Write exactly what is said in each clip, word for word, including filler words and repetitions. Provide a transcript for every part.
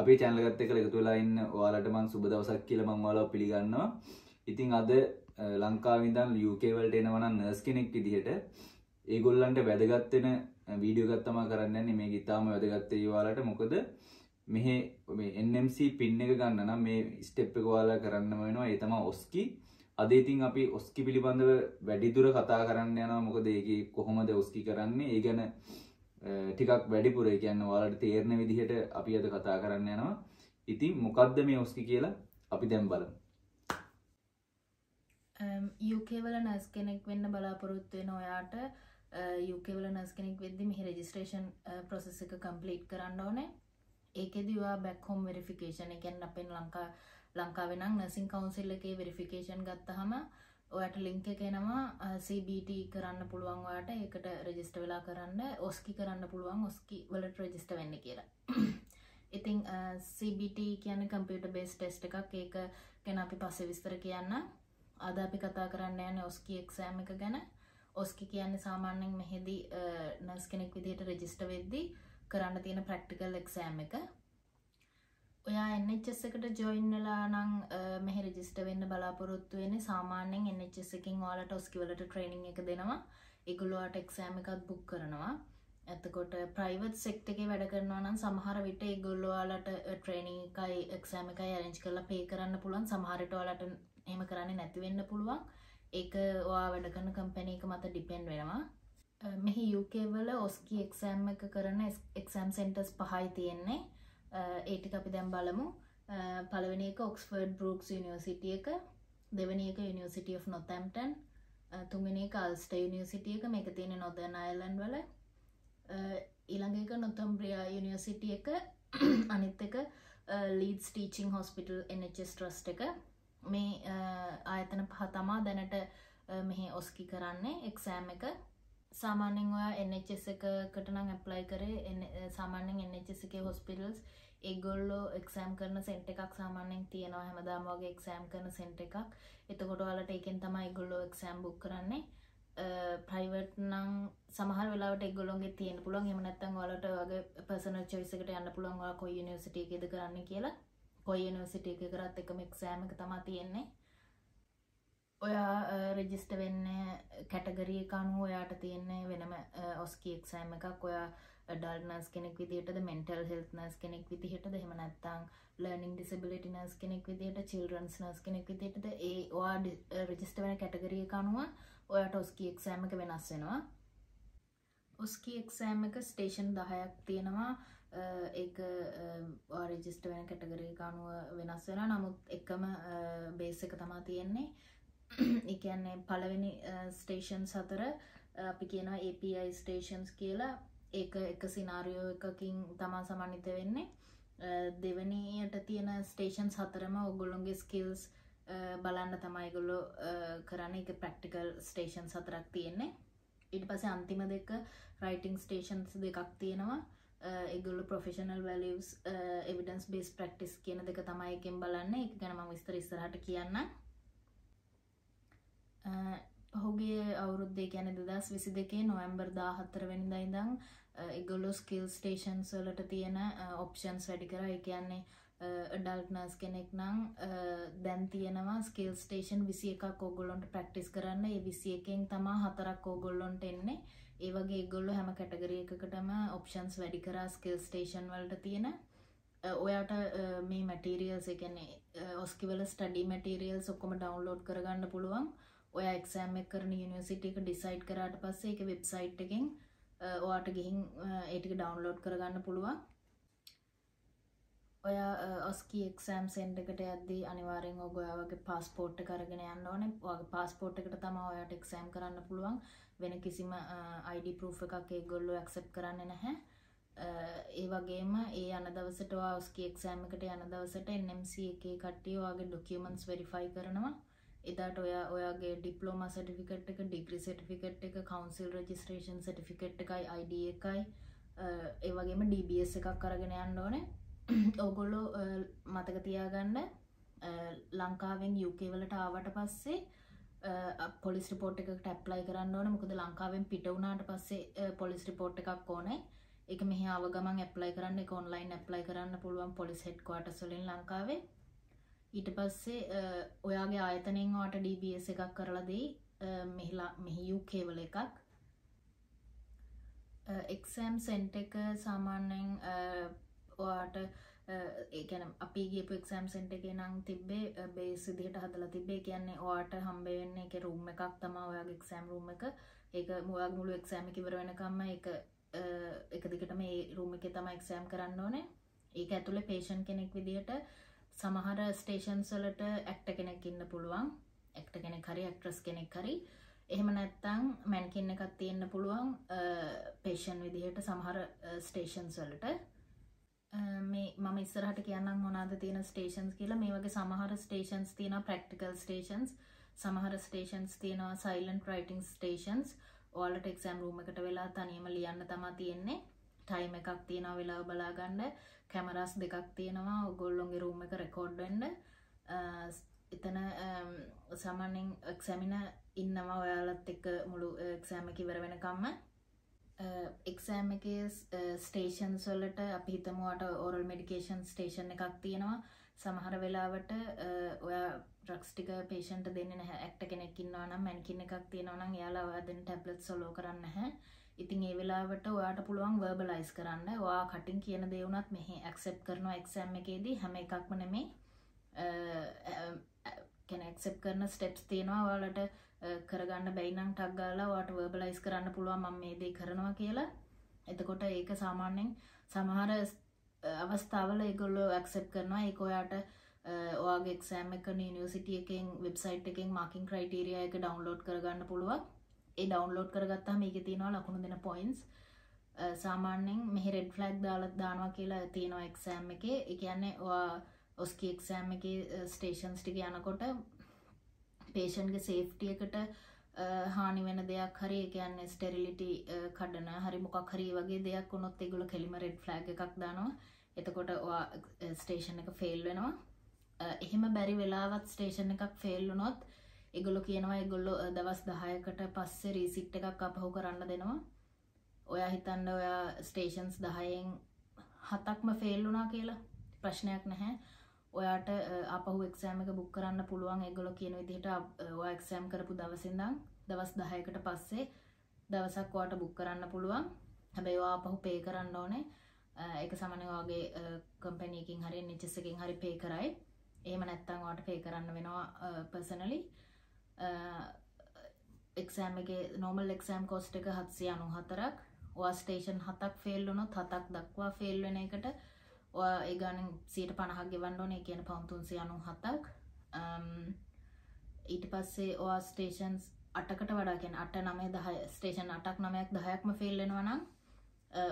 අපේ channel එකත් එක්ක එකතු වෙලා ඉන්න ඔයාලට මම සුබ දවසක් කියලා මම ඔයාලව පිළිගන්නවා. ඉතින් අද ලංකාවේ ඉඳන් U K වලට එනවා නම් nurse කෙනෙක් විදිහට ඒගොල්ලන්ට වැදගත් වෙන වීඩියෝ එකක් තමයි කරන්න යන්නේ. මේක ඊටාම වැදගත් වෙයි ඔයාලට. මොකද මෙහි මේ N M C pin එක ගන්න නම් මේ step එක ඔයාලා කරන්නම වෙනවා. ඒ තමයි ඔස්කි. අද ඉතින් අපි ඔස්කි පිළිබඳව වැඩිදුර කතා කරන්න යනවා. මොකද ඒකේ කොහොමද ඔස්කි කරන්නේ? ඒ ගැන ටිකක් වැඩිපුර ඒ කියන්නේ ඔයාලට තේරෙන විදිහට අපි අද කතා කරන්න යනවා. ඉතින් මොකක්ද මේ ඔස්කි කියලා අපි දැන් බලමු. U K වල නර්ස් කෙනෙක් වෙන්න බලාපොරොත්තු වෙන ඔයාට U K වල නර්ස් කෙනෙක් වෙද්දී මේ රෙජිස්ට්‍රේෂන් process එක complete කරන්න ඕනේ. ඒකෙදී ඔයා back home verification ඒ කියන්නේ අපේ ලංකා ලංකාවේ නම් nursing council එකේ verification ගත්තාම ඔයාට link එක එනවා C B T කරන්න පුළුවන් ඔයාට ඒකට register වෙලා කරන්න ඔස්කි කරන්න පුළුවන් ඔස්කි වලට register වෙන්න කියලා. ඉතින් C B T කියන්නේ computer based test එකක්. ඒක ගැන අපි පස්සේ විස්තර කියන්න. අද අපි කතා කරන්න යන්නේ ඔස්කි exam එක ගැන. ඔස්කි කියන්නේ සාමාන්‍යයෙන් මෙහෙදී nurse කෙනෙක් විදිහට register වෙද්දී කරන්න තියෙන practical exam එක. ඔයා N H S එකට join වෙලා නම් මෙහි register වෙන්න බලාපොරොත්තු වෙන්නේ. සාමාන්‍යයෙන් N H S එකෙන් ඔයාලට ඔස්කි වලට training එක දෙනවා. ඒගොල්ලෝ ඔයාලට exam එකක් book කරනවා. එතකොට private sector එකේ වැඩ කරනවා නම් සමහර විට ඒගොල්ලෝ ඔයාලට training එකයි exam එකයි arrange කරලා pay කරන්න පුළුවන්. සමහර විට ඔයාලට එහෙම කරන්නේ නැති වෙන්න පුළුවන්. ඒක ඔයා වැඩ කරන company එක මත depend වෙනවා. මෙහි U K වල ඔස්කි exam එක කරන exam centers පහයි තියෙන්නේ. ඒ ටික අපි දැන් බලමු. පළවෙනි එක Oxford Brookes University එක, දෙවෙනි එක University of Northampton, තුන්වෙනි එක Ulster University එක, මේක තියෙන්නේ Northern Ireland වල. ඊළඟ එක Northumbria University එක, අනිත් එක Leeds Teaching Hospital N H S Trust එක. මේ ආයතන පහ තමයි දැනට මෙහි ඔස්කි කරන්නේ exam එක. සාමාන්‍යයෙන් ඔයා N H S එකකට නම් apply කරේ සාමාන්‍යයෙන් N H S එකේ hospitals ඒගොල්ලෝ exam කරන center එකක් සාමාන්‍යයෙන් තියෙනවා. හැමදාම වගේ exam කරන center එකක්. එතකොට ඔයාලට ඒකෙන් තමයි ඒගොල්ලෝ exam book කරන්නේ. private නම් සමහර වෙලාවට ඒගොල්ලෝගේ තියෙන්න පුළුවන්. එහෙම නැත්නම් ඔයාලට වගේ personal choice එකට යන්න පුළුවන්. ඔයා කොයි university එකේද කරන්නේ කියලා. කොයි university එකේ කරත් එකම exam එක තමයි තියෙන්නේ. ඔයා register වෙන්නේ category එක අනුව. ඔයාට තියෙන්නේ වෙනම ඔස්කි exam එකක්. ඔයා adult nurse කෙනෙක් විදිහටද, mental health nurse කෙනෙක් විදිහටද, එහෙම නැත්නම් learning disability nurse කෙනෙක් විදිහට, children's nurse කෙනෙක් විදිහටද, ඒ ඔයා register වෙන category එක අනුව ඔයාට ඔස්කි exam එක වෙනස් වෙනවා. ඔස්කි exam එක station දහයක් තියෙනවා. ඒක ඔයා register වෙන category එක අනුව වෙනස් වෙනවා. නමුත් එකම base එක තමයි තියෙන්නේ. ඒ කියන්නේ පළවෙනි ස්ටේෂන්ස් අතර අපි කියනවා A P I E stations කියලා. ඒක එක සිනාරියෝ එකකින් තමයි සමන්විත වෙන්නේ. දෙවෙනියට තියෙන ස්ටේෂන්ස් හතරම ඔයගොල්ලෝගේ ස්කිල්ස් බලන්න තමයි ඒගොල්ලෝ කරන්නේ. ඒක ප්‍රැක්ටිකල් ස්ටේෂන්ස් හතරක් තියෙන්නේ. ඊට පස්සේ අන්තිම දෙක රයිටින් ස්ටේෂන්ස් දෙකක් තියෙනවා. ඒගොල්ලෝ professional values, evidence base practice කියන දෙක තමයි එකෙන් බලන්නේ. ඒක ගැන මම විස්තර ඉස්සරහට කියන්නම්. පහුගිය අවුරුද්දේ කියන්නේ දෙදහස් විසි දෙකේ නොවැම්බර් දාහතර වෙනිදා ඉඳන් ඒගොල්ලෝ ස්කිල් ස්ටේෂන්ස් වලට තියෙන ඔප්ෂන්ස් වැඩි කරා. ඒ කියන්නේ ඇඩල්ට් නර්ස් කෙනෙක් නම් දැන් තියෙනවා ස්කිල් ස්ටේෂන් විසි එකක් ඕගොල්ලන්ට ප්‍රැක්ටිස් කරන්න. ඒ විසි එකෙන් තමයි හතරක් ඕගොල්ලන්ට එන්නේ. ඒ වගේ ඒගොල්ලෝ හැම කැටගරි එකකටම ඔප්ෂන්ස් වැඩි කරා ස්කිල් ස්ටේෂන් වලට තියෙන. ඔයාට මේ මැටීරියල්ස් ඒ කියන්නේ ඔස්කි වල ස්ටඩි මැටීරියල්ස් ඔක්කොම ඩවුන්ලෝඩ් කරගන්න පුළුවන්. ඔයා exam එක කරන university එක decide කරාට පස්සේ ඒක website එකෙන් ඔයාට ගිහින් ඒ ටික download කරගන්න පුළුවන්. ඔයා ඔස්කි exam center එකට යද්දී අනිවාර්යෙන් ඔයාගේ passport එක අරගෙන යන්න ඕනේ. ඔයාගේ passport එකට තමයි ඔයාට exam කරන්න පුළුවන්. වෙන කිසිම I D proof එකක් ඒගොල්ලෝ accept කරන්නේ නැහැ. ඒ වගේම ඒ යන දවසට ඔයා ඔස්කි exam එකට යන දවසට N M C එකේ කට්ටිය ඔයාගේ documents verify කරනවා. එදාට ඔයා ඔයාගේ ඩිප්ලෝමා සර්ටිෆිකේට් එක, ඩිග්‍රී සර්ටිෆිකේට් එක, කවුන්සිල් රෙජිස්ට්‍රේෂන් සර්ටිෆිකේට් එකයි, I D එකයි, ඒ වගේම D B S එකක් අරගෙන යන්න ඕනේ. ඕගොල්ලෝ මතක තියාගන්න ලංකාවෙන් U K වලට ආවට පස්සේ පොලිස් රිපෝට් එකකට ඇප්ලයි කරන්න ඕනේ. මොකද ලංකාවෙන් පිට වුණාට පස්සේ පොලිස් රිපෝට් එකක් ඕනේ. එක මෙහි ආව ගමන් apply කරන්න එක online apply කරන්න පුළුවන් police headquarters වලින් ලංකාවේ. ඊට පස්සේ ඔයාගේ ආයතනයෙන් ඔයාට D B S එකක් කරලා දෙයි මෙහි U K වල එකක්. exam center එක සාමාන්‍යයෙන් ඔයාට ඒ කියන්නේ අපි ගියපු exam center එකේ නම් තිබ්බේ base විදිහට හදලා තිබ්බේ. කියන්නේ ඔයාට හම්බ වෙන්නේ ඒකේ room එකක් තමයි ඔයාගේ exam room එක. ඒක ඔයාගේ මුළු exam එක ඉවර වෙනකම්ම ඒක එක දිගට මේ room එකේ තමයි exam කරන්න ඕනේ. ඒක ඇතුලේ patient කෙනෙක් විදිහට සමහර stations වලට actor කෙනෙක් ඉන්න පුළුවන්. actor කෙනෙක් හරි actress කෙනෙක් හරි. එහෙම නැත්නම් mannequin එකක් තියෙන්න පුළුවන් patient විදිහට සමහර stations වලට. මේ මම ඉස්සරහට කියන්නම් මොනවාද තියෙන stations කියලා. මේ වගේ සමහර stations තියෙනවා practical stations, සමහර stations තියෙනවා silent writing stations. ඔයාලට exam room එකට වෙලා තනියම ලියන්න තමයි තියෙන්නේ. time එකක් තියෙනවා වෙලාව බලා ගන්න. cameras දෙකක් තියෙනවා ඔයගොල්ලෝගේ room එක record වෙන්න. එතන සාමාන්‍යයෙන් examiner ඉන්නවා ඔයාලත් එක්ක මුළු exam එක ඉවර වෙනකම්ම. exam එකේ stations වලට අපි හිතමු වට oral medication station එකක් තියෙනවා. සමහර වෙලාවට ඔයා drugs ටික patient දෙන්නේ නැහැ. ඇක්ටර් කෙනෙක් ඉන්නවා නම් mannequin එකක් තියෙනවා නම් එයාලා ඔයා දෙන tablets swallow කරන්නේ නැහැ. ඉතින් ඒ වෙලාවට ඔයාට පුළුවන් verbalize කරන්න. ඔයා කටින් කියන දේ වුණත් මෙහි accept කරනවා exam එකේදී. හැම එකක්ම නෙමෙයි. can accept කරන steps තියෙනවා. ඔයාලට කරගන්න බැයි නම් ටක් ගාලා ඔයාට verbalize කරන්න පුළුවන් මම මේ දේ කරනවා කියලා. එතකොට ඒක සාමාන්‍යයෙන් සමහර අවස්ථාවල ඒගොල්ලෝ accept කරනවා. ඒක ඔයාට ඔයාගේ exam එක university එකෙන් website එකෙන් marking criteria එක download කරගන්න පුළුවන්. ඒ download කරගත්තාම ඒකේ තියෙනවා ලකුණු දෙන points. සාමාන්‍යයෙන් මෙහි red flag දාලා දානවා කියලා තියෙනවා exam එකේ. ඒ කියන්නේ ඔයා ඔස්කී exam එකේ stations ටික යනකොට patientගේ safety එකට හානි වෙන දෙයක් හරි ඒ කියන්නේ sterility කඩන හරි මොකක් හරි වගේ දෙයක් වුණොත් ඒගොල්ලෝ කෙලිම red flag එකක් දානවා. එතකොට ඔයා station එක fail වෙනවා. එහෙම බැරි වෙලාවත් station එකක් fail වුණොත් ඒගොල්ලෝ කියනවා ඒගොල්ලෝ දවස් දහයකට පස්සේ receipt එකක් අපහු කරන්න දෙනවා. ඔයා හිතන්න ඔයා stations දහයෙන් හතක්ම fail වුණා කියලා ප්‍රශ්නයක් නැහැ. ඔයාට අපහු exam එක book කරන්න පුළුවන් ඒගොල්ලෝ කියන විදිහට. ඔයා exam කරපු දවසේ ඉඳන් දවස් දහයකට පස්සේ දවසක් ඔයාට book කරන්න පුළුවන්. හැබැයි ඔයා අපහු pay කරන්න ඕනේ. ඒක සාමාන්‍යයෙන් ඔයාගේ company එකකින් හරි N H S එකකින් හරි pay කරයි. එහෙම නැත්නම් ඔයාට pay කරන්න වෙනවා personally. exam එකේ normal exam cost එක හත්සිය අනූ හතරක්. ඔයා station හතක් fail වුණොත් හතක් දක්වා fail වෙන එකට ඔයා ඒ ගානෙන් සියයට පණහක් ගෙවන්න ඕනේ. ඒ කියන්නේ පවුම් තුන්සිය අනූ හතක්. ඊට පස්සේ ඔයා ස්ටේෂන්ස් අටකට වඩා කියන්නේ අට නවය දහය ස්ටේෂන් අටක් නවයක් දහයක්ම ෆේල් වෙනවා නම්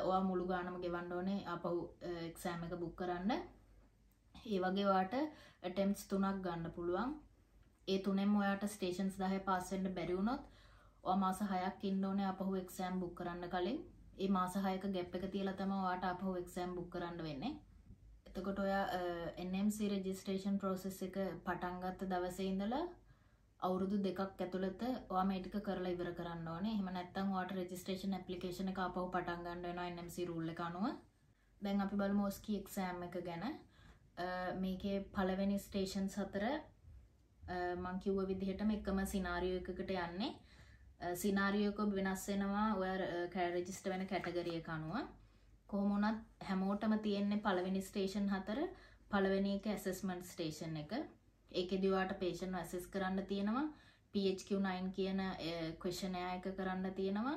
ඔයා මුළු ගානම ගෙවන්න ඕනේ ආපහු එක්සෑම් එක බුක් කරන්න. ඒ වගේ ඔයාට ඇටෙම්ප්ට්ස් තුනක් ගන්න පුළුවන්. ඒ තුනෙන්ම ඔයාට ස්ටේෂන්ස් දහය පාස් වෙන්න බැරි වුණොත් ඔයා මාස හයක් ඉන්න ඕනේ ආපහු එක්සෑම් බුක් කරන්න කලින්. ඒ මාස හයක ගැප් එක තියලා තමයි ඔයාට ආපහු එක්සෑම් බුක් කරන්න වෙන්නේ. එතකොට ඔයා N M C registration process එක පටන් ගත්ත දවසේ ඉඳලා අවුරුදු දෙකක් ඇතුළත ඔයා මේ ටික කරලා ඉවර කරන්න ඕනේ. එහෙම නැත්නම් ඔයාට registration application එක ආපහු පටන් ගන්න වෙනවා N M C rule එක අනුව. දැන් අපි බලමු ඔස්කී exam එක ගැන. මේකේ පළවෙනි stations හතර මම කිව්ව විදිහටම එකම scenario එකකට යන්නේ. scenario එක වෙනස් වෙනවා ඔයා register වෙන category එක අනුව. කොහොම වුණත් හැමෝටම තියෙන්නේ පළවෙනි ස්ටේෂන් හතර. පළවෙනි එක assessment station එක. ඒකෙදී ඔයාට patient assess කරන්න තියෙනවා. P H Q nine කියන questionnaire එක කරන්න තියෙනවා.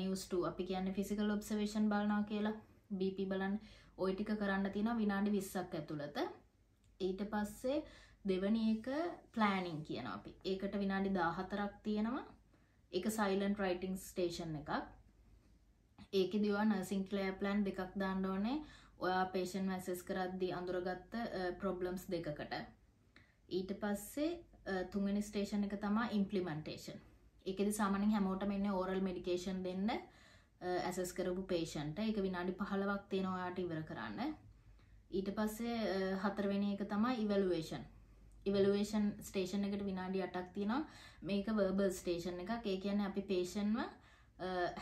news two අපි කියන්නේ physical observation බලනවා කියලා. B P බලන්න. ওই ටික කරන්න තියෙනවා විනාඩි විස්සක් ඇතුළත. ඊට පස්සේ දෙවෙනි එක planning කියනවා අපි. ඒකට විනාඩි දහහතරක් තියෙනවා. ඒක silent writing station එකක්. ඒකෙදී ඔයා nursing care plan දෙකක් දාන්න ඕනේ. ඔයා patient assess කරද්දී අඳුරගත්ත problems දෙකකට. ඊට පස්සේ තුන්වෙනි station එක තමයි implementation. ඒකෙදී සාමාන්‍යයෙන් හැමෝටම ඉන්නේ oral medication දෙන්න assess කරපු patient. ඒක විනාඩි පහලොවක් තියෙනවා ඔයාට ඉවර කරන්න. ඊට පස්සේ හතරවෙනි එක තමයි evaluation. evaluation station එකට විනාඩි අටක් තියෙනවා. මේක verbal station එකක්. ඒ කියන්නේ අපි patientව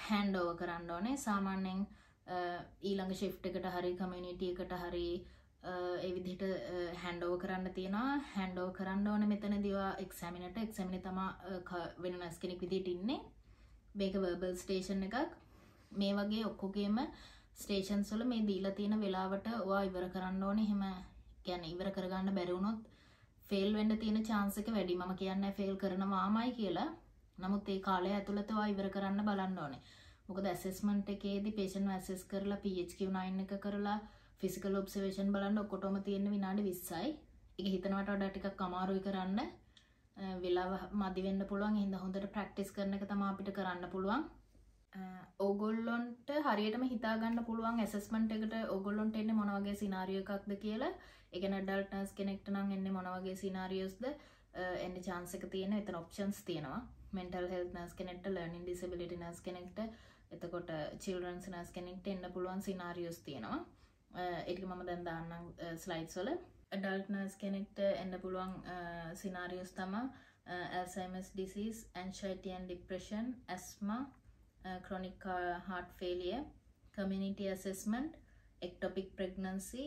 hand over කරන්න ඕනේ. සාමාන්‍යයෙන් ඊළඟ shift එකට හරි community එකට හරි ඒ විදිහට hand over කරන්න තියෙනවා. hand over කරන්න ඕනේ මෙතනදී ඔයා examiner ට examiner තමා වෙන nurse කෙනෙක් විදිහට ඉන්නේ. මේක verbal station එකක්. මේ වගේ ඔක්කොගේම stations වල මේ දීලා තියෙන වෙලාවට ඔයා ඉවර කරන්න ඕනේ. එහෙම කියන්නේ ඉවර කරගන්න බැරි වුණොත් fail වෙන්න තියෙන chance එක වැඩි. මම කියන්නේ fail කරනවාමයි කියලා. නමුත් ඒ කාලය ඇතුළත ඔයා ඉවර කරන්න බලන්න ඕනේ. මොකද assessment එකේදී patient assess කරලා P H Q nine එක කරලා physical observation බලන්න ඔක්කොටම තියෙන විනාඩි විස්සයි. ඒක හිතනවට වඩා ටිකක් අමාරුයි කරන්න. වෙලාව මදි වෙන්න පුළුවන්. එහෙනම් හොඳට practice කරන එක තමයි අපිට කරන්න පුළුවන්. ඕගොල්ලොන්ට හරියටම හිතා ගන්න පුළුවන් assessment එකට ඕගොල්ලොන්ට එන්නේ මොන වගේ scenario එකක්ද කියලා. ඒ කියන්නේ adult nurse කෙනෙක්ට නම් එන්නේ මොන වගේ scenarios ද එන්න chance එක තියෙන. ඒතර options තියෙනවා. mental health nurse connect, learning disability nurse connect, එතකොට children's nurse connect එන්න පුළුවන් scenarios තියෙනවා. ඒක මම දැන් දාන්නම් slides වල. adult nurse connect එන්න පුළුවන් scenarios තමයි Alzheimer's disease, anxiety and depression, asthma, uh, chronic heart failure, community assessment, ectopic pregnancy,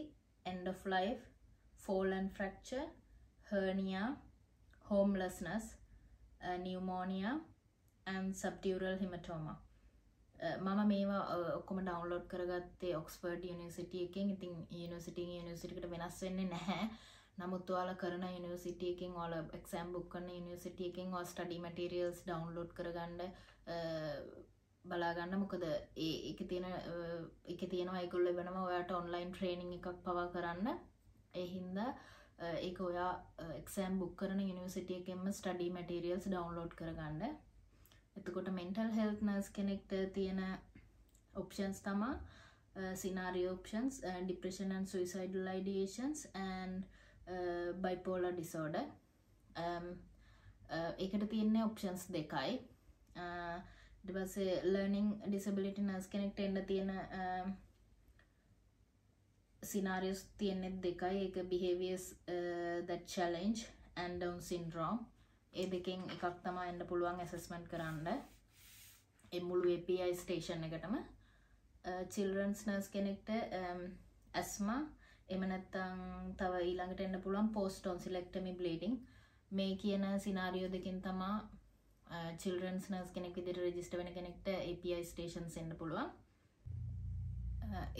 end of life, fall and fracture, hernia, homelessness, Uh, pneumonia and subdural hematoma. මම මේවා ඔක්කොම download කරගත්තේ Oxford University එකෙන්. ඉතින් university university එකට වෙනස් වෙන්නේ නැහැ. නමුත් ඔයාලා කරන university එකෙන් ඔයාලා exam book කරන university එකෙන් ඔය study materials download කරගන්න බලා ගන්න. මොකද ඒ ඒකේ තියෙන ඒකේ තියෙනවා ඒගොල්ලෝ වෙනම ඔයාලට online training එකක් පවා කරන්න. ඒ හින්දා ඒක ඔයා exam book කරන university එකෙන්ම study materials download කරගන්න. එතකොට mental health nurse කෙනෙක්ට තියෙන options තමයි uh, scenario options, uh, depression and suicidal ideations and uh, bipolar disorder. Um ඒකට uh, තියෙන options දෙකයි. ඊට පස්සේ learning disability nurse කෙනෙක්ට එන්න තියෙන scenarios තියෙන්නේ දෙකයි. එක behaviors uh, that challenge and down syndrome. ඒ දෙකෙන් එකක් තමයි එන්න පුළුවන් assessment කරන්න. ඒ මුළු A P I E station එකටම uh, children's nurse කෙනෙක්ට um, asthma එහෙම නැත්නම් තව ඊළඟට එන්න පුළුවන් post tonsillectomy bleeding. මේ කියන scenario දෙකෙන් තමයි uh, children's nurse කෙනෙක් විදිහට register වෙන කෙනෙක්ට A P I E stations එන්න පුළුවන්.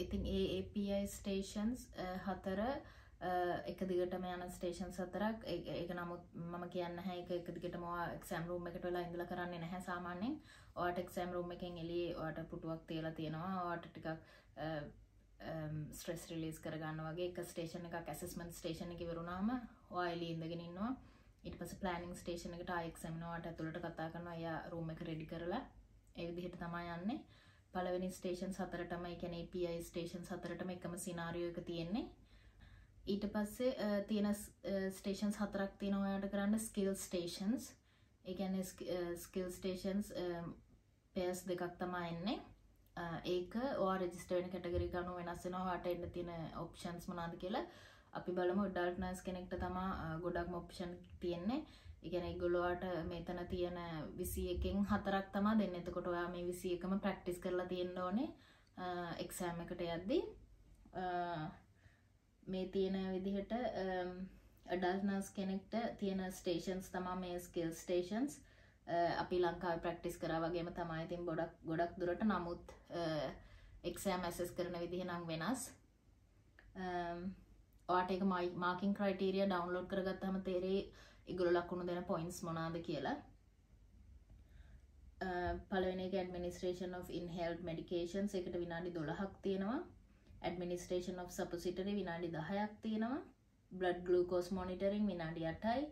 ඉතින් ඒ A P I stations හතර එක දිගටම යන stations හතරක්. ඒක නමුත් මම කියන්නේ නැහැ ඒක එක දිගටම ඔයා exam room එකට වෙලා ඉඳලා කරන්නේ නැහැ. සාමාන්‍යයෙන් ඔයාට exam room එකෙන් එළියේ ඔයාට පුටුවක් තියලා තියෙනවා. ඔයාට ටිකක් stress release කරගන්න වගේ. එක station එකක් assessment station එක ඉවර වුණාම ඔයා එළියේ ඉඳගෙන ඉන්නවා. ඊට පස්සේ planning station එකට ආයෙ examiner ඔයාට ඇතුළට කතා කරනවා. එයා room එක ready කරලා ඒ විදිහට තමයි යන්නේ. පළවෙනි ස්ටේෂන් හතරටම ඒ කියන්නේ A P I ස්ටේෂන් හතරටම එකම scenario එක තියෙන්නේ. ඊට පස්සේ තියෙන ස්ටේෂන්ස් හතරක් තියෙනවා ඔයාලට කරන්න skill stations. ඒ කියන්නේ skill stations pairs දෙකක් තමයි එන්නේ. ඒක ඔයා register වෙන category එක අනුව වෙනස් වෙනවා. ඔයාට එන්න තියෙන options මොනවාද කියලා. අපි බලමු adult nurse කෙනෙක්ට තමයි ගොඩක්ම option තියෙන්නේ. ඉගෙන ඒගොල්ලෝට මෙතන තියෙන විසි එකෙන් හතරක් තමයි දෙන්නේ. එතකොට ඔයා මේ විසි එකම ප්‍රැක්ටිස් කරලා තියෙන්න ඕනේ එක්සෑම් එකට යද්දී. මේ තියෙන විදිහට adult nurse කෙනෙක්ට තියෙන stations තමයි මේ skill stations. අපි ලංකාවේ ප්‍රැක්ටිස් කරා වගේම තමයි තින් ගොඩක් ගොඩක් දුරට. නමුත් එක්සෑම් assess කරන විදිහ නම් වෙනස්. ඔයාට ඒක marking criteria download කරගත්තාම තේරෙයි ඒගොල්ලෝ ලකුණු දෙන points මොනවාද කියලා. පළවෙනි එක administration of inhaled medications. ඒකට විනාඩි දොළහක් තියෙනවා. administration of suppository විනාඩි දහයක් තියෙනවා. blood glucose monitoring විනාඩි අටයි.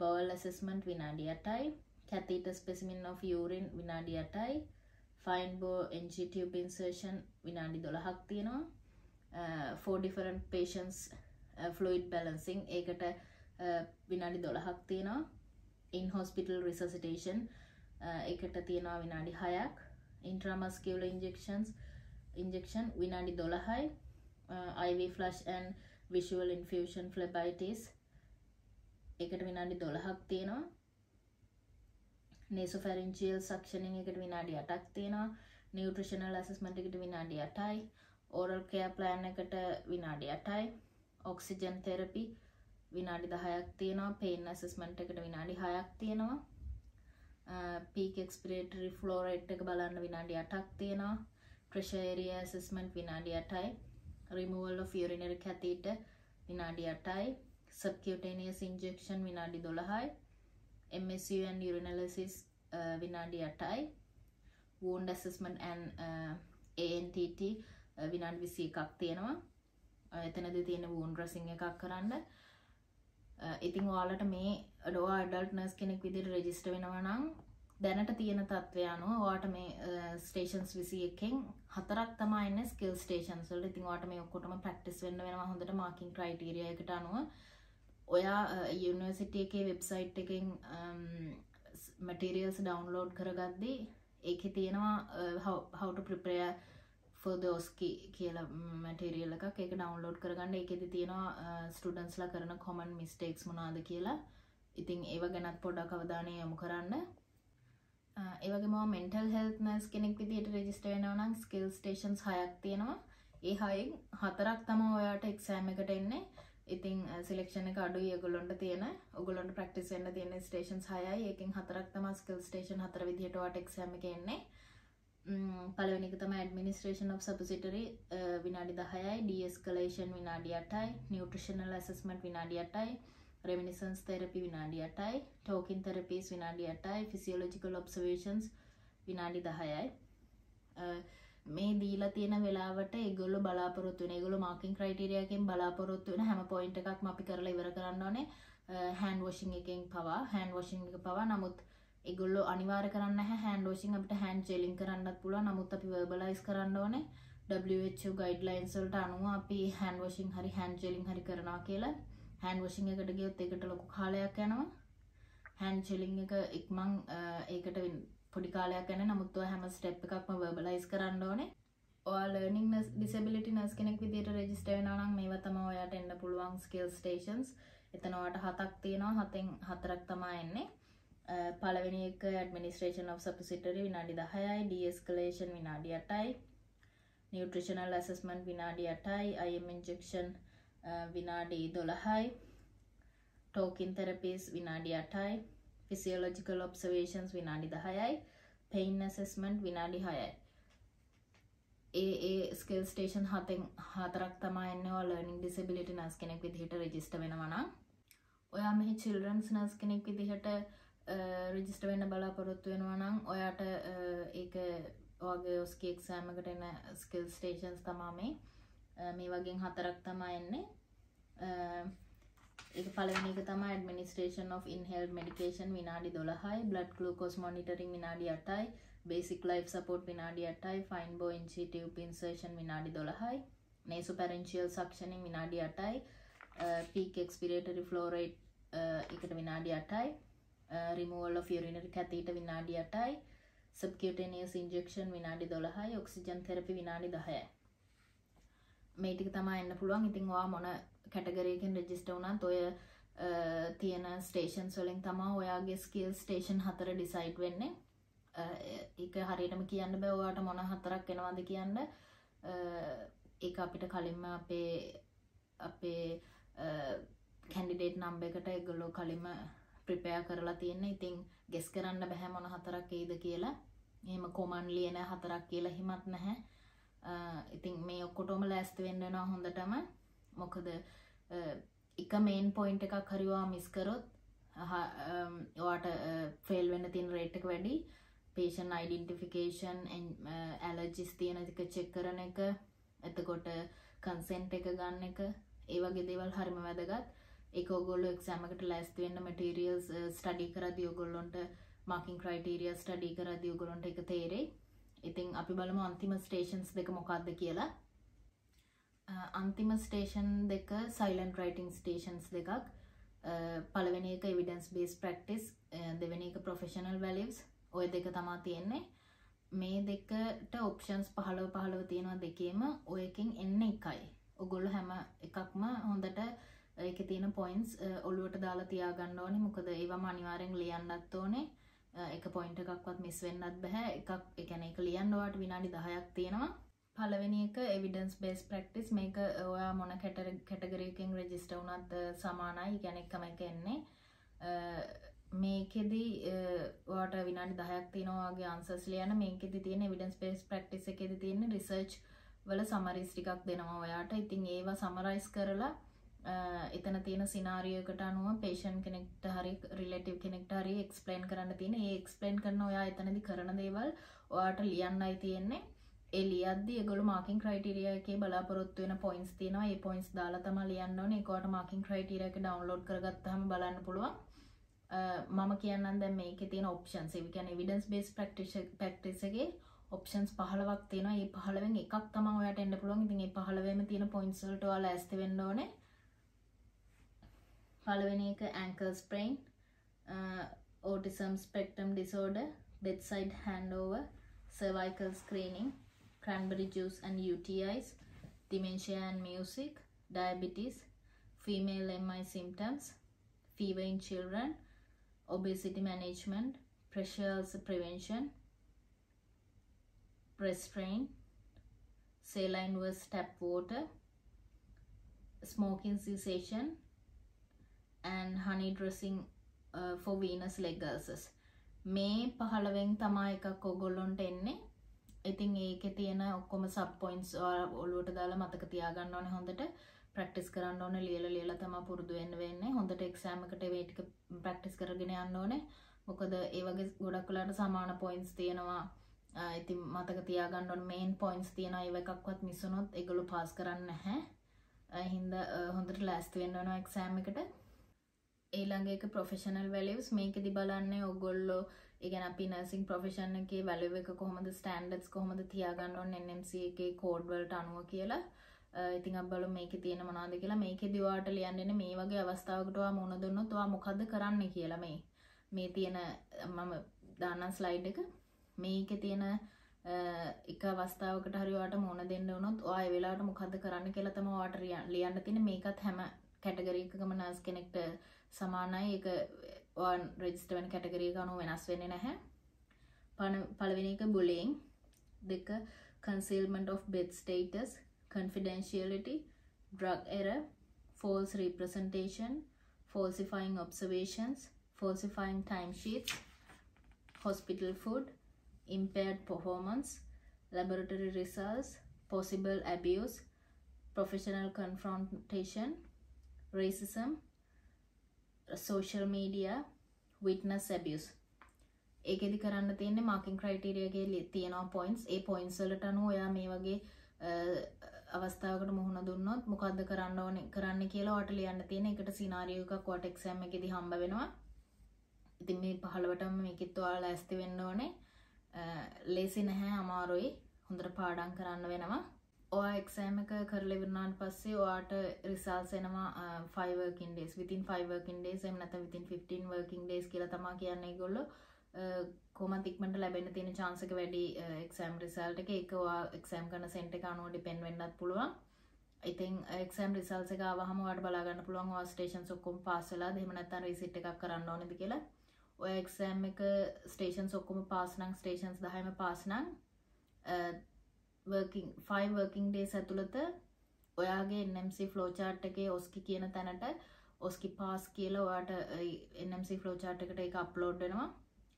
bowel assessment විනාඩි අටයි. catheter specimen of urine විනාඩි අටයි. fine bore N G tube insertion විනාඩි දොළහක් තියෙනවා. uh, four different patients uh, fluid balancing ඒකට විනාඩි දොළහක් තියෙනවා. in hospital resuscitation එකට තියෙනවා විනාඩි හයක්. intramuscular injections injection විනාඩි දොළහයි. I V flush and visual infusion phlebitis එකට විනාඩි දොළහක් තියෙනවා. nasopharyngeal suctioning එකට විනාඩි අටක් තියෙනවා. nutritional assessment එකට විනාඩි අටයි, oral care plan එකට විනාඩි අටයි, oxygen therapy විනාඩි දහයක් තියෙනවා, pain assessment එකට විනාඩි හයක් තියෙනවා, peak expiratory flow rate එක බලන්න විනාඩි අටක් තියෙනවා, pressure area assessment විනාඩි අටයි, removal of urinary catheter විනාඩි අටයි, subcutaneous injection විනාඩි දොළහයි, M S U and urinalysis uh, විනාඩි අටයි, wound assessment and uh, A N T T uh, විනාඩි විසි එකක් තියෙනවා. එතනදී තියෙන wound dressing එකක් කරන්න. ඉතින් ඔයාලට මේ අඩෝ adult nurse කෙනෙක් විදිහට register වෙනවා නම් දැනට තියෙන තත්ත්වය අනුව ඔයාට මේ stations විසි එකෙන් හතරක් තමයි ඉන්නේ skill stations වල. ඉතින් ඔයාට මේ ඔක්කොටම practice වෙන්න වෙනවා හොඳට marking criteria එකට අනුව. ඔයා university එකේ website එකෙන් materials download කරගද්දී ඒකේ තියෙනවා how, how to prepare for those කියලා material එකක්. ඒක download කරගන්න. ඒකෙදි තියෙනවා ස්ටුඩන්ට්ස්ලා කරන common mistakes මොනවාද කියලා. ඉතින් ඒව ගැනත් පොඩ්ඩක් අවධානය යොමු කරන්න. ඒ වගේම mental health nurse කෙනෙක් විදිහට register වෙනවා නම් skill stations හයක් තියෙනවා. ඒ හයෙන් හතරක් තමයි ඔයාට exam එකට එන්නේ. ඉතින් selection එක අඩුයි ඒගොල්ලොන්ට තියෙන. ඔයගොල්ලොන්ට practice වෙන්න තියෙන stations හයයි. ඒකෙන් හතරක් තමයි skill station හතර විදිහට ඔයාට exam එකේ එන්නේ. පළවෙනි එක තමයි administration of suppository විනාඩි දහයයි, de-escalation විනාඩි අටයි, nutritional assessment විනාඩි අටයි, reminiscence therapy විනාඩි අටයි, talking therapies විනාඩි අටයි, physiological observations විනාඩි දහයයි. මේ දීලා තියෙන වෙලාවට ඒගොල්ලෝ බලාපොරොත්තු වෙන ඒගොල්ලෝ marking criteria එකෙන් බලාපොරොත්තු වෙන හැම point එකක්ම අපි කරලා ඉවර කරන්න ඕනේ. hand washing එකෙන් පවා hand washing එක පවා නමුත් ඒගොල්ලෝ අනිවාර්ය කරන්නේ නැහැ hand washing. අපිට hand gelling කරන්නත් පුළුවන්. නමුත් අපි verbalize කරන්න ඕනේ W H O guidelines වලට අනුව අපි hand washing හරි hand gelling හරි කරනවා කියලා. hand washing එකට ගියොත් ඒකට ලොකු කාලයක් යනවා. hand gelling එක ඉක්මන් ඒකට පොඩි කාලයක් යනවා. නමුත් ඔය හැම step එකක්ම verbalize කරන්න ඕනේ. ඔයා learning disability nurse කෙනෙක් විදියට register වෙනවා නම් මේවා තමයි ඔයාට එන්න පුළුවන් skill stations. එතන ඔයාට හතක් තියෙනවා. හතෙන් හතරක් තමයි එන්නේ. පළවෙනි එක administration of suppository විනාඩි දහයයි, de-escalation විනාඩි අටයි, nutritional assessment විනාඩි අටයි, I M injection විනාඩි දොළහයි, talking therapies විනාඩි අටයි, physiological observations විනාඩි දහයයි, pain assessment විනාඩි හයයි. ඒ ඒ skill station හතෙන් හතරක් තමයි එන්නේ ඔය learning disability nurse කෙනෙක් විදිහට register වෙනවා නම්. ඔයා මෙහි children's nurse කෙනෙක් විදිහට register වෙන්න බලාපොරොත්තු වෙනවා නම් ඔයාට ඒක ඔයගේ ඔස්කී exam එකට එන skill stations තමයි මේ වගේන් හතරක් තමයි එන්නේ. ඒක පළවෙනි එක තමයි administration of inhaled medication විනාඩි දොළහයි, blood glucose monitoring විනාඩි අටයි, basic life support විනාඩි අටයි, fine bore N G tube insertion විනාඩි දොළහයි, nasopharyngeal suctioning විනාඩි අටයි, peak expiratory flow rate එකට විනාඩි අටයි, Uh, removal of urinary catheter විනාඩි අටයි, subcutaneous injection විනාඩි දොළහයි, oxygen therapy විනාඩි දහයයි. මේ ටික තමයි එන්න පුළුවන්. ඉතින් ඔයා මොන කැටගරි එකෙන් register වුණත් ඔය තියෙන stations වලින් තමයි ඔයාගේ skill station හතර decide වෙන්නේ. ඒක හරියටම කියන්න බෑ ඔයාට මොන හතරක් එනවද කියන්න. ඒක අපිට කලින්ම අපේ අපේ candidate number එකට ඒගොල්ලෝ කලින්ම prepare කරලා තියෙන. ඉතින් guess කරන්න බෑ මොන හතරක් එයිද කියලා. එහෙම commonly එන හතරක් කියලා හිමත් නැහැ. ඉතින් මේ ඔක්කොටම ලෑස්ති වෙන්න වෙනවා හොඳටම. මොකද එක main point එකක් හරියවා miss කරොත් ඔයාට fail වෙන්න තියෙන rate එක වැඩි. patient identification and allergies තියෙන එක check කරන එක, එතකොට consent එක ගන්න එක, ඒ වගේ දේවල් හරිම වැදගත්. ඒක ඔයගොල්ලෝ exam එකට ලෑස්ති වෙන්න materials study කරද්දී ඔයගොල්ලොන්ට marking criteria study කරද්දී ඔයගොල්ලොන්ට ඒක තේරෙයි. ඉතින් අපි බලමු අන්තිම stations දෙක මොකක්ද කියලා. අන්තිම station දෙක silent writing stations දෙකක්. පළවෙනි එක evidence based practice, දෙවෙනි එක professional values. ওই දෙක තමයි තියෙන්නේ. මේ දෙකට options පහළව පහළව තියෙනවා දෙකේම. ඔය එකෙන් එන්නේ එකයි. ඔයගොල්ලෝ හැම එකක්ම හොඳට ඒකේ තියෙන points ඔලුවට දාලා තියාගන්න ඕනේ. මොකද ඒවම අනිවාර්යෙන් ලියන්නත් ඕනේ. එක පොයින්ට් එකක්වත් මිස් වෙන්නත් බෑ. එකක් ඒ කියන්නේ ඒක ලියන්න ඔයාලට විනාඩි දහයක් තියෙනවා. පළවෙනි එක evidence based practice. මේක ඔයා මොන කැටගරි එකකින් රෙජිස්ටර් වුණත් සමානයි. ඒ කියන්නේ එකම එක එන්නේ. මේකෙදි ඔයාට විනාඩි දහයක් තියෙනවා වගේ answers ලියන්න. මේකෙදි තියෙන evidence based practice එකේදී තියෙන research වල summaries ටිකක් දෙනවා ඔයාට. ඉතින් ඒවා summarize කරලා එතන තියෙන scenario එකට අනුව patient කෙනෙක්ට හරි relative කෙනෙක්ට හරි explain කරන්න තියෙන. ඒ explain කරන ඔයා එතනදී කරන දේවල් ඔයාට ලියන්නයි තියෙන්නේ. ඒ ලියද්දී ඒගොල්ලෝ marking criteria එකේ බලාපොරොත්තු වෙන points තියෙනවා. ඒ points දාලා තමයි ලියන්න ඕනේ. ඒක ඔයාට marking criteria එක download කරගත්තාම බලන්න පුළුවන්. මම කියන්නම් දැන් මේකේ තියෙන options. ඒ කියන්නේ evidence based practice practice එකේ options fifteen ක් තියෙනවා. මේ fifteen න් එකක් තමයි ඔයාට එන්න පුළුවන්. ඉතින් මේ fifteen ෙම තියෙන points වලට ඔයාලා ඇස්ති වෙන්න ඕනේ. පළවෙනි එක ankle sprain, uh, autism spectrum disorder, bedside handover, cervical screening, cranberry juice and U T Is, dementia and music, diabetes, female M I symptoms, fever in children, obesity management, pressure ulcer prevention, breast strain, saline versus tap water, smoking cessation, and honey dressing uh, for venous leg ulcers. මේ පහළවෙන් තමයි එකක් ඔයගොල්ලන්ට එන්නේ. ඉතින් ඒකේ තියෙන ඔක්කොම sub points ඔලුවට දාලා මතක තියාගන්න ඕනේ හොඳට. practice කරන්න ඕනේ ලියලා ලියලා තමයි පුරුදු වෙන්න වෙන්නේ. හොඳට exam එකට මේ ටික practice කරගෙන යන්න ඕනේ. මොකද ඒ වගේ ගොඩක් වෙලාට සමාන points තියෙනවා. ඉතින් මතක තියාගන්න ඕනේ main points තියෙනවා. ඒව එකක්වත් miss වුණොත් ඒගොල්ලෝ pass කරන්නේ නැහැ. ඒ හින්දා හොඳට ලෑස්ති වෙන්න වෙනවා exam එකට. ඊළඟ එක professional values. මේකෙදි බලන්නේ ඔයගොල්ලෝ ඒ කියන්නේ අපි nursing profession එකේ value එක කොහොමද standards කොහොමද තියාගන්න ඕනේ N M C එකේ code වලට අනුව කියලා. ඉතින් අපි බලමු මේකේ තියෙන මොනවද කියලා. මේකෙදි ඔයාලට ලියන්න ඉන්නේ මේ වගේ අවස්ථාවකට ඔයා මොන දුන්නොත් ඔයා මොකද්ද කරන්නේ කියලා. මේ මේ තියෙන මම දාන්නම් slide එක. මේකේ තියෙන එක අවස්ථාවකට හරි ඔයාට මොන දෙන්න වුණොත් ඔයා ඒ වෙලාවට මොකද්ද කරන්න කියලා තමයි ඔයාට ලියන්න තියෙන්නේ. මේකත් හැම කැටගරි එකකම nurse කෙනෙක්ට සමානයි. ඒක ඔන් රෙජිස්ටර් වෙන කැටගරි එක අනුව වෙනස් වෙන්නේ නැහැ. පළවෙනි එක bullying, දෙක concealment of bed status, confidentiality, drug error, false representation, falsifying observations, falsifying timesheets, hospital food, impaired performance, laboratory results, possible abuse, professional confrontation, racism, social media, witness abuse. ඒකෙදි කරන්න තියෙන්නේ marking criteria එකේ තියෙනවා points. ඒ points වලට අනුව ඔයා මේ වගේ අවස්ථාවකට මුහුණ දුන්නොත් මොකද්ද කරන්න ඕනේ කරන්න කියලා ඔයාට ලියන්න තියෙන. ඒකට scenario එකක් ඔයාට exam එකේදී හම්බ වෙනවා. ඉතින් මේ පහළවටම මේකෙත් ඔයාලා ලෑස්ති වෙන්න ඕනේ. ලේසි නැහැ, අමාරුයි. හොඳට පාඩම් කරන්න වෙනවා. ඔයා exam එක කරලා ඉවරනාන් පස්සේ ඔයාට results එනවා five working days, within five working days එහෙම නැත්නම් within fifteen working days කියලා තමයි කියන්නේ ඒගොල්ලෝ. කොහොමද ඉක්මනට ලැබෙන්න තියෙන chance එක වැඩි exam result එක. ඒක ඔයා exam කරන center එක අනුව depend වෙන්නත් පුළුවන්. ඉතින් exam results එක ආවහම ඔයාට බලා ගන්න පුළුවන් ඔයා stations ඔක්කොම pass වෙලාද එහෙම නැත්නම් resit එකක් කරන්න ඕනේද කියලා. ඔය exam එක stations ඔක්කොම pass නම් stations දහයම pass නම් working five working days ඇතුළත ඔයාගේ N M C flow chart එකේ ඔස්කි කියන තැනට ඔස්කි pass කියලා ඔයාට N M C flow chart එකට ඒක අප්ලෝඩ් වෙනවා.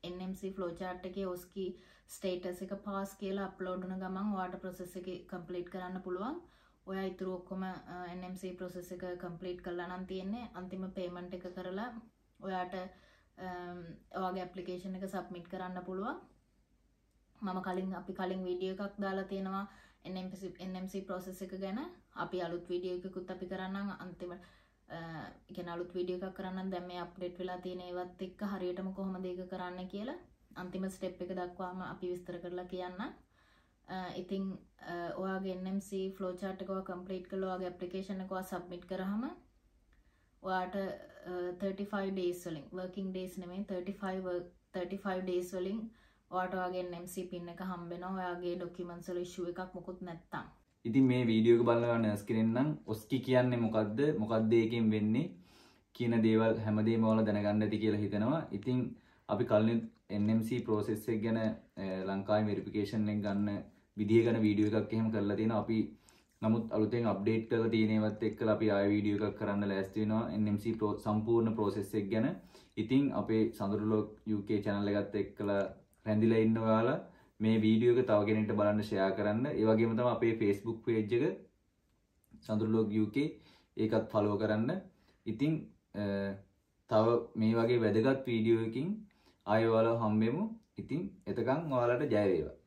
N M C flow chart එකේ ඔස්කි status එක pass කියලා අප්ලෝඩ් වුණ ගමන් ඔයාට process එක complete කරන්න පුළුවන්. ඔයා ඊටු ඔක්කොම N M C process එක complete කරලා නම් තියෙන්නේ අන්තිම payment එක කරලා ඔයාට ඔයාගේ application එක submit කරන්න පුළුවන්. මම කලින් අපි කලින් වීඩියෝ එකක් දාලා තියෙනවා N M C process එක ගැන. අපි අලුත් වීඩියෝ එකකුත් අපි කරන්නම් අන්තිම ඒ කියන්නේ අලුත් වීඩියෝ එකක් කරන්නම්. දැන් මේ අප්ඩේට් වෙලා තියෙන ඒවත් එක්ක හරියටම කොහොමද ඒක කරන්න කියලා අන්තිම ස්ටෙප් එක දක්වාම අපි විස්තර කරලා කියන්නම්. ඉතින් ඔයාගේ N M C flow chart එක ඔයා complete කරලා ඔයාගේ application එක ඔයා submit කරාම ඔයාට thirty-five days වලින් working days නෙමෙයි thirty-five thirty-five days වලින් ඔයාට ඔයාගේ N M C pin එක හම්බ වෙනවා. ඔයාගේ documents වල issue එකක් මොකුත් නැත්තම්. ඉතින් මේ වීඩියෝ එක බලලා නර්ස් කෙනෙක්නම් ඔස්කි කියන්නේ මොකද්ද මොකද්ද ඒකෙන් වෙන්නේ කියන දේවල් හැමදේම ඔයාලා දැනගන්න ඇති කියලා හිතනවා. ඉතින් අපි කලින් N M C process එක ගැන ලංකාවේ verification එකෙන් ගන්න විදිය ගැන video එකක් එහෙම කරලා තියෙනවා අපි නමුත් අලුතෙන් update කරලා තියෙනේවත් එක්කලා අපි ආයෙ video එකක් කරන්න ලෑස්ති වෙනවා N M C සම්පූර්ණ process එක ගැන. ඉතින් අපේ Sandaru Vlogs U K channel එකත් එක්කලා රැඳිලා ඉන්න ඔයාලා මේ video එක තව කෙනෙක්ට බලන්න share කරන්න. ඒ වගේම තමයි අපේ Facebook page එක Sandaru Vlogs U K ඒකත් follow කරන්න. ඉතින් තව මේ වගේ වැදගත් video එකකින් ආයෙ ඔයාලා හම්බෙමු. ඉතින් එතකන් ඔයාලට ජය වේවා.